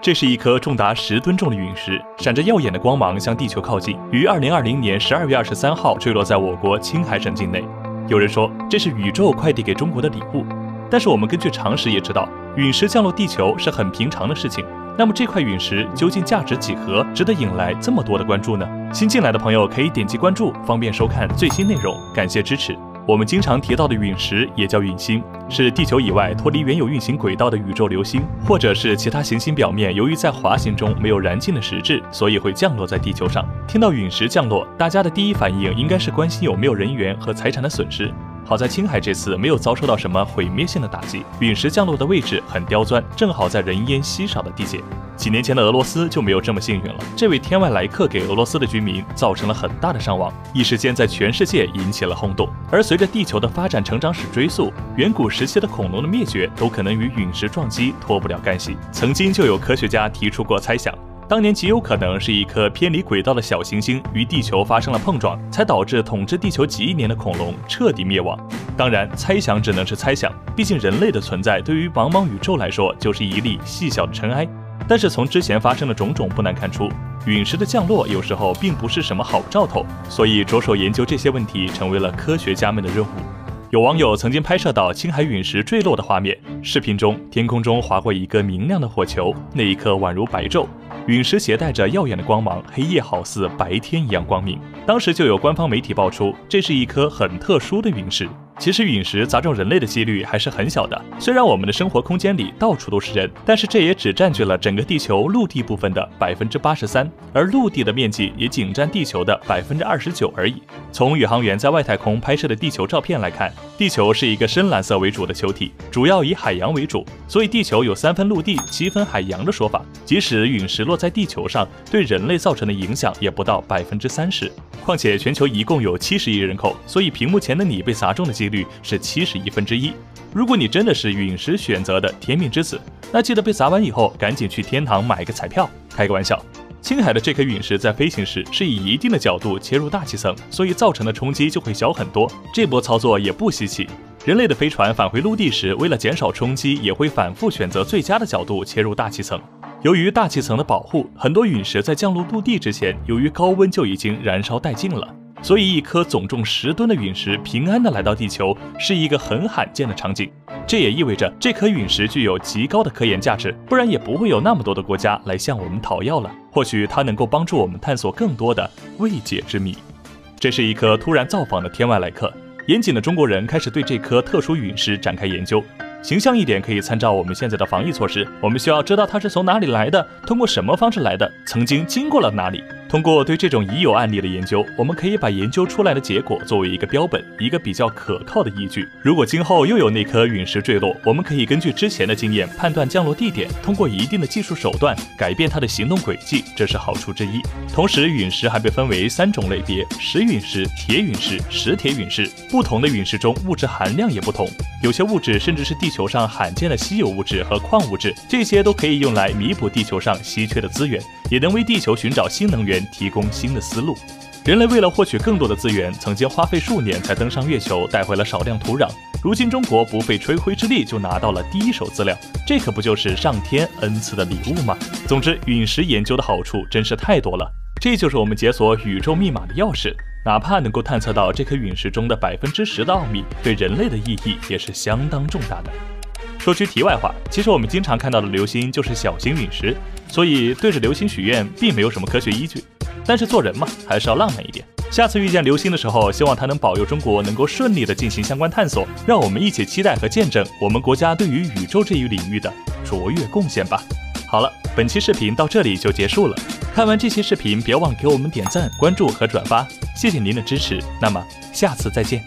这是一颗重达10吨重的陨石，闪着耀眼的光芒向地球靠近，于2020年12月23号坠落在我国青海省境内。有人说这是宇宙快递给中国的礼物，但是我们根据常识也知道，陨石降落地球是很平常的事情。那么这块陨石究竟价值几何，值得引来这么多的关注呢？新进来的朋友可以点击关注，方便收看最新内容，感谢支持。 我们经常提到的陨石也叫陨星，是地球以外脱离原有运行轨道的宇宙流星，或者是其他行星表面由于在滑行中没有燃尽的实质，所以会降落在地球上。听到陨石降落，大家的第一反应应该是关心有没有人员和财产的损失。好在青海这次没有遭受到什么毁灭性的打击，陨石降落的位置很刁钻，正好在人烟稀少的地界。几年前的俄罗斯就没有这么幸运了，这位天外来客给俄罗斯的居民造成了很大的伤亡，一时间在全世界引起了轰动。而随着地球的发展成长史追溯，远古时期的恐龙的灭绝都可能与陨石撞击脱不了干系。曾经就有科学家提出过猜想，当年极有可能是一颗偏离轨道的小行星与地球发生了碰撞，才导致统治地球几亿年的恐龙彻底灭亡。当然，猜想只能是猜想，毕竟人类的存在对于茫茫宇宙来说就是一粒细小的尘埃。但是从之前发生的种种不难看出， 陨石的降落有时候并不是什么好兆头，所以着手研究这些问题成为了科学家们的任务。有网友曾经拍摄到青海陨石坠落的画面，视频中天空中划过一个明亮的火球，那一刻宛如白昼。陨石携带着耀眼的光芒，黑夜好似白天一样光明。当时就有官方媒体爆出，这是一颗很特殊的陨石。 其实陨石砸中人类的几率还是很小的，虽然我们的生活空间里到处都是人，但是这也只占据了整个地球陆地部分的 83%， 而陆地的面积也仅占地球的 29% 而已。从宇航员在外太空拍摄的地球照片来看，地球是一个深蓝色为主的球体，主要以海洋为主，所以地球有3分陆地7分海洋的说法。即使陨石落在地球上，对人类造成的影响也不到 30%。 况且全球一共有70亿人口，所以屏幕前的你被砸中的几率是71分之一。如果你真的是陨石选择的天命之子，那记得被砸完以后赶紧去天堂买个彩票。开个玩笑，青海的这颗陨石在飞行时是以一定的角度切入大气层，所以造成的冲击就会小很多。这波操作也不稀奇。 人类的飞船返回陆地时，为了减少冲击，也会反复选择最佳的角度切入大气层。由于大气层的保护，很多陨石在降落陆地之前，由于高温就已经燃烧殆尽了。所以，一颗总重10吨的陨石平安地来到地球，是一个很罕见的场景。这也意味着这颗陨石具有极高的科研价值，不然也不会有那么多的国家来向我们讨要了。或许它能够帮助我们探索更多的未解之谜。这是一颗突然造访的天外来客。 严谨的中国人开始对这颗特殊陨石展开研究。形象一点，可以参照我们现在的防疫措施，我们需要知道它是从哪里来的，通过什么方式来的，曾经经过了哪里。通过对这种已有案例的研究，我们可以把研究出来的结果作为一个标本，一个比较可靠的依据。如果今后又有那颗陨石坠落，我们可以根据之前的经验判断降落地点，通过一定的技术手段改变它的行动轨迹，这是好处之一。同时，陨石还被分为3种类别：石陨石、铁陨石、石铁陨石。不同的陨石中物质含量也不同，有些物质甚至是地球上罕见的稀有物质和矿物质，这些都可以用来弥补地球上稀缺的资源，也能为地球寻找新能源提供新的思路。人类为了获取更多的资源，曾经花费数年才登上月球，带回了少量土壤。如今中国不费吹灰之力就拿到了第一手资料，这可不就是上天恩赐的礼物吗？总之，陨石研究的好处真是太多了，这就是我们解锁宇宙密码的钥匙。 哪怕能够探测到这颗陨石中的10%的奥秘，对人类的意义也是相当重大的。说句题外话，其实我们经常看到的流星就是小型陨石，所以对着流星许愿并没有什么科学依据。但是做人嘛，还是要浪漫一点。下次遇见流星的时候，希望它能保佑中国能够顺利的进行相关探索，让我们一起期待和见证我们国家对于宇宙这一领域的卓越贡献吧。好了，本期视频到这里就结束了。 看完这期视频，别忘给我们点赞、关注和转发，谢谢您的支持。那么，下次再见。